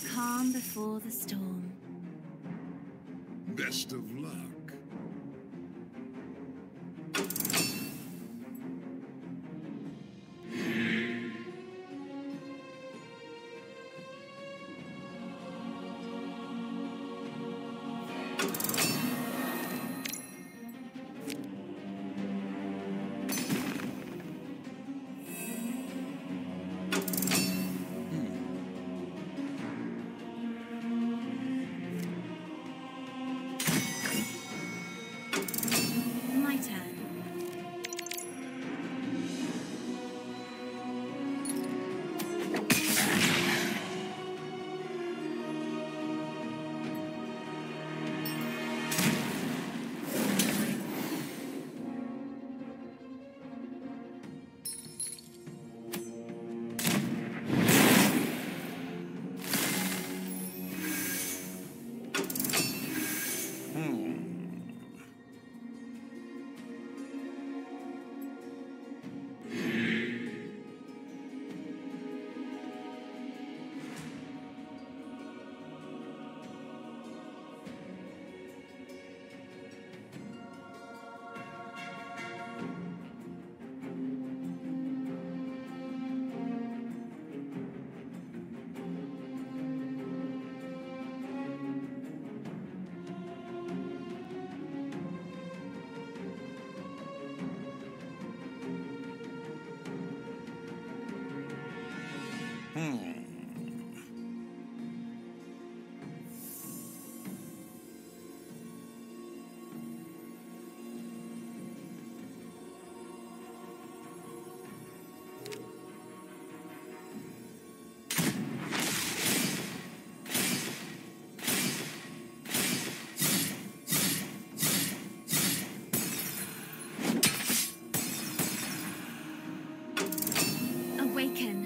The calm before the storm. Best of luck. Awaken.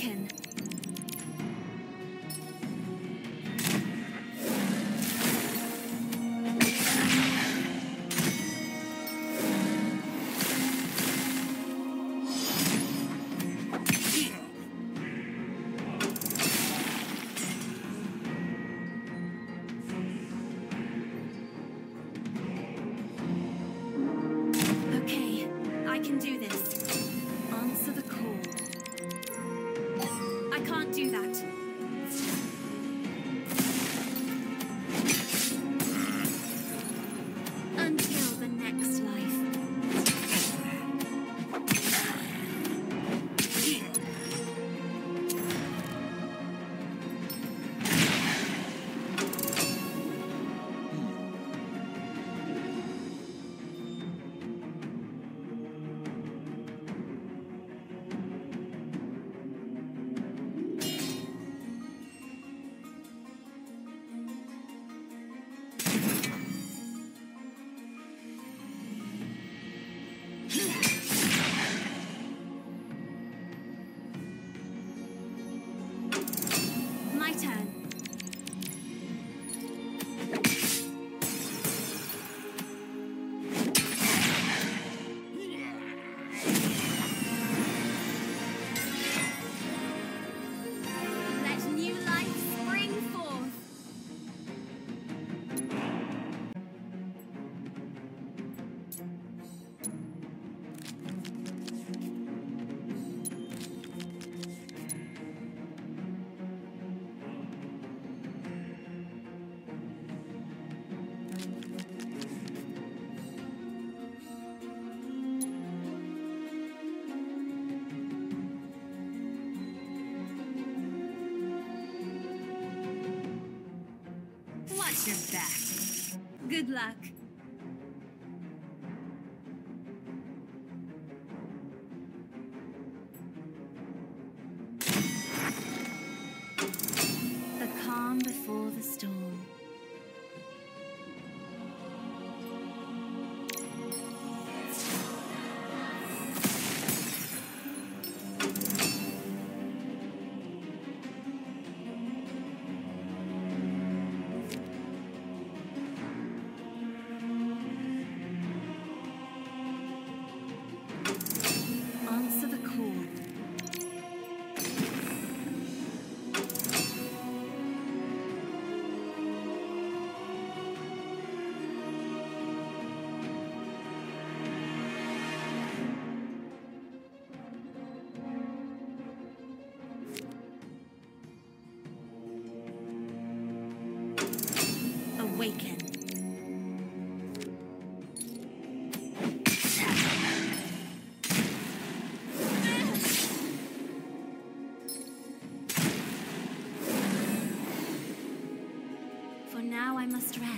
Awaken. You're back. Good luck. The calm before the storm. Awaken. For now, I must rest.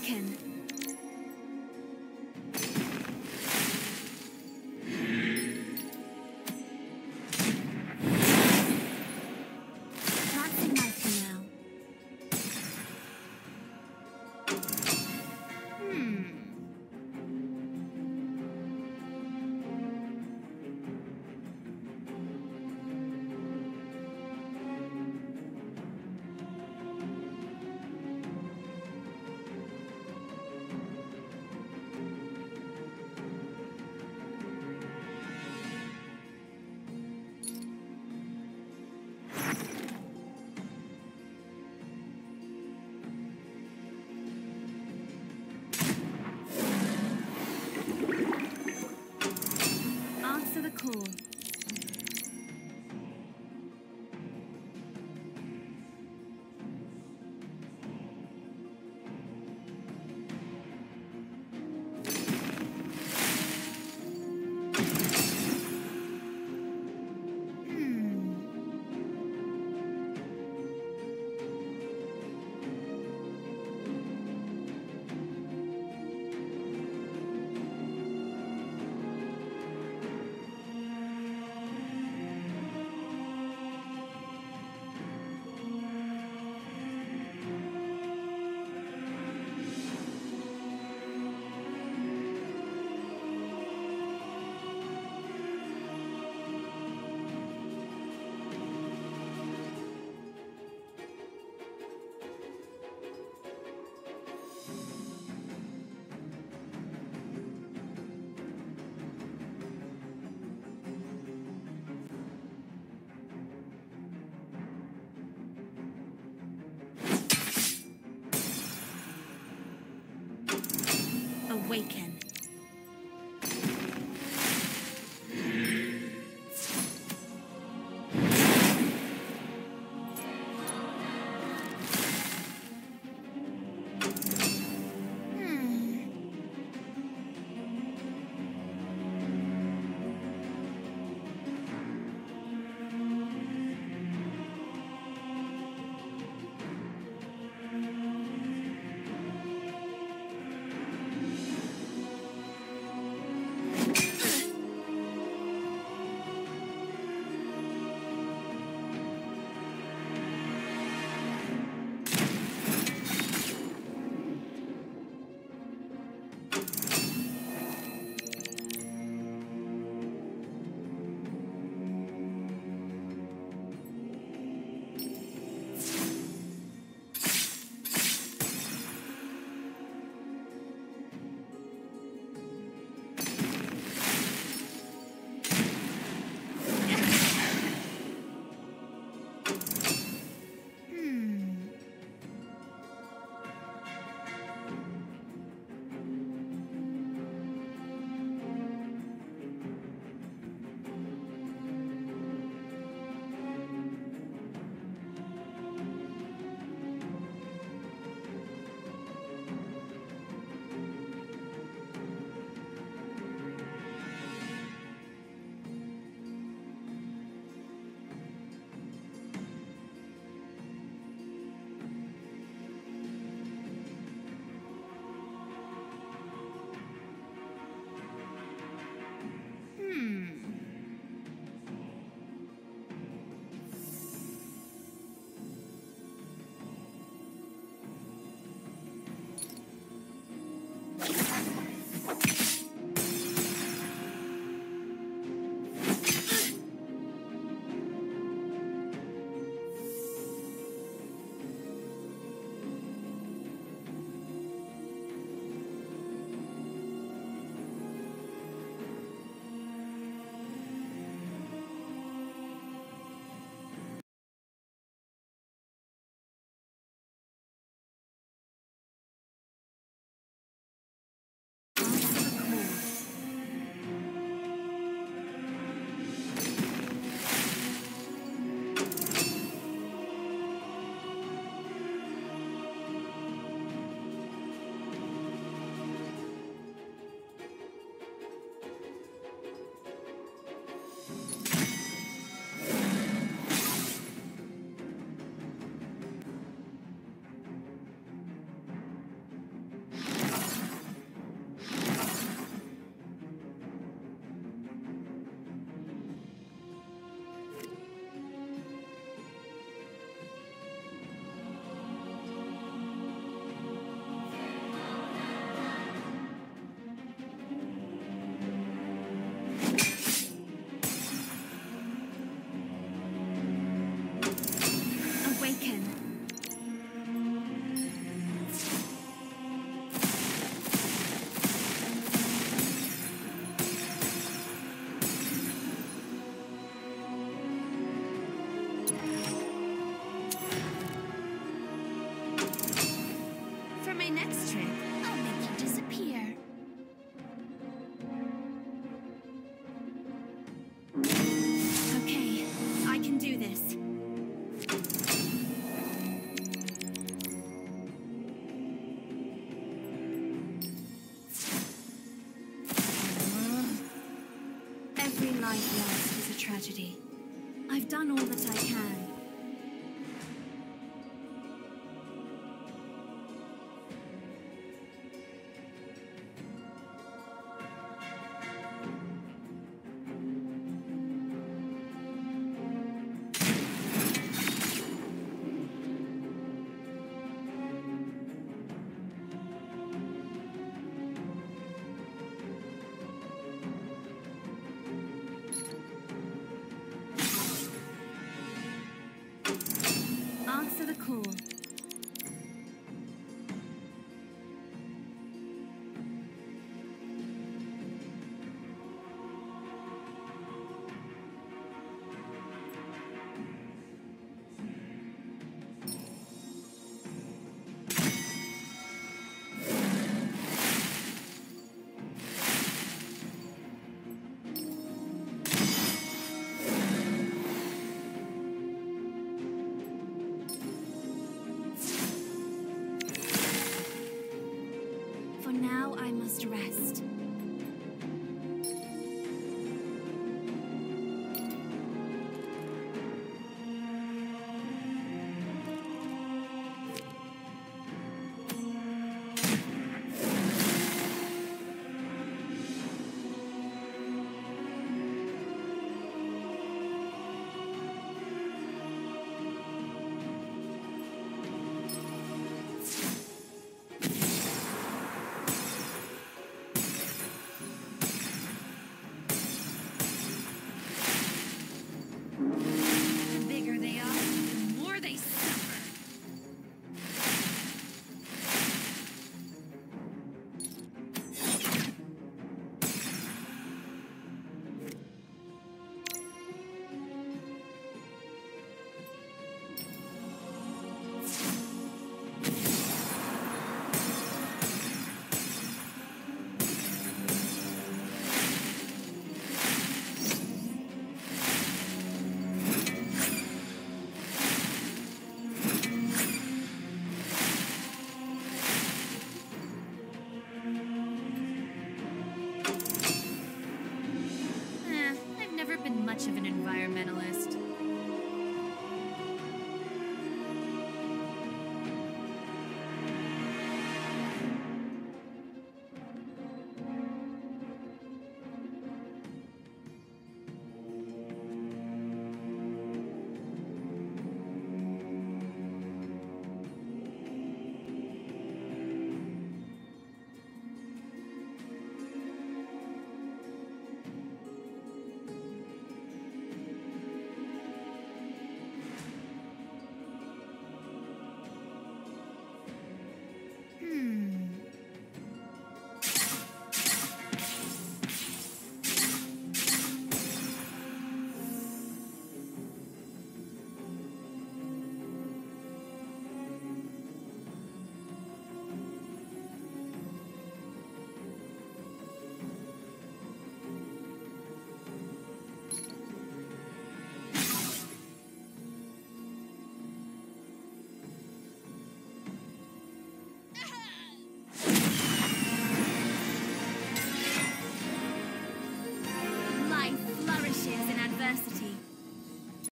Lichen. Awaken. tragedy. I've done all that I can. Much of an environmentalist.